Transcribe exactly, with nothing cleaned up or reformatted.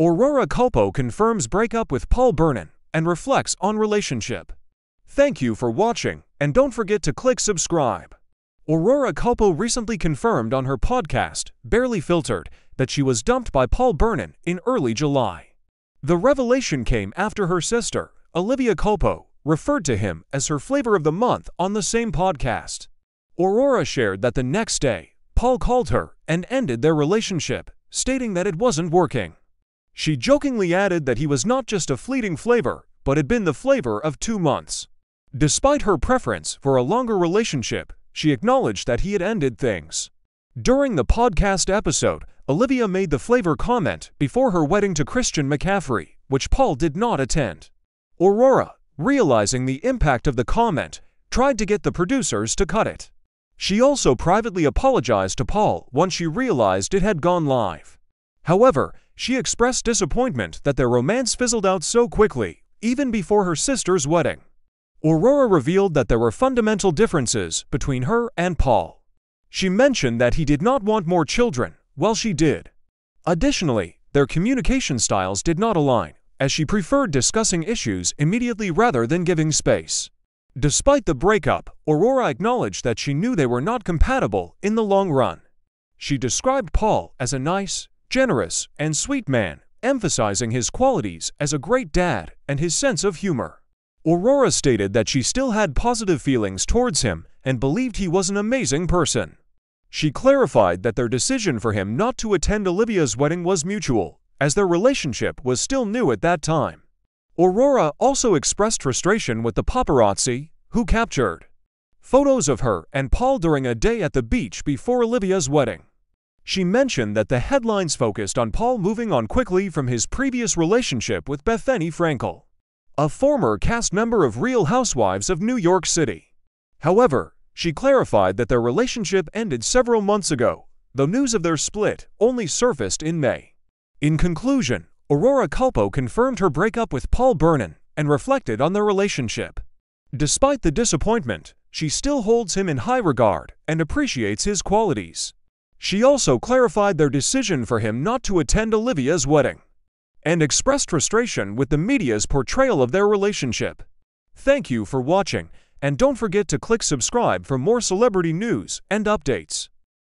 Aurora Culpo confirms breakup with Paul Bernon and reflects on relationship. Thank you for watching, and don't forget to click subscribe. Aurora Culpo recently confirmed on her podcast, Barely Filtered, that she was dumped by Paul Bernon in early July. The revelation came after her sister, Olivia Culpo, referred to him as her flavor of the month on the same podcast. Aurora shared that the next day, Paul called her and ended their relationship, stating that it wasn't working. She jokingly added that he was not just a fleeting flavor, but had been the flavor of two months. Despite her preference for a longer relationship, she acknowledged that he had ended things. During the podcast episode, Olivia made the flavor comment before her wedding to Christian McCaffrey, which Paul did not attend. Aurora, realizing the impact of the comment, tried to get the producers to cut it. She also privately apologized to Paul once she realized it had gone live. However, she expressed disappointment that their romance fizzled out so quickly, even before her sister's wedding. Aurora revealed that there were fundamental differences between her and Paul. She mentioned that he did not want more children, while she did. Additionally, their communication styles did not align, as she preferred discussing issues immediately rather than giving space. Despite the breakup, Aurora acknowledged that she knew they were not compatible in the long run. She described Paul as a nice, generous, and sweet man, emphasizing his qualities as a great dad and his sense of humor. Aurora stated that she still had positive feelings towards him and believed he was an amazing person. She clarified that their decision for him not to attend Olivia's wedding was mutual, as their relationship was still new at that time. Aurora also expressed frustration with the paparazzi, who captured photos of her and Paul during a day at the beach before Olivia's wedding. She mentioned that the headlines focused on Paul moving on quickly from his previous relationship with Bethenny Frankel, a former cast member of Real Housewives of New York City. However, she clarified that their relationship ended several months ago, though news of their split only surfaced in May. In conclusion, Aurora Culpo confirmed her breakup with Paul Bernon and reflected on their relationship. Despite the disappointment, she still holds him in high regard and appreciates his qualities. She also clarified their decision for him not to attend Olivia's wedding and expressed frustration with the media's portrayal of their relationship. Thank you for watching, and don't forget to click subscribe for more celebrity news and updates.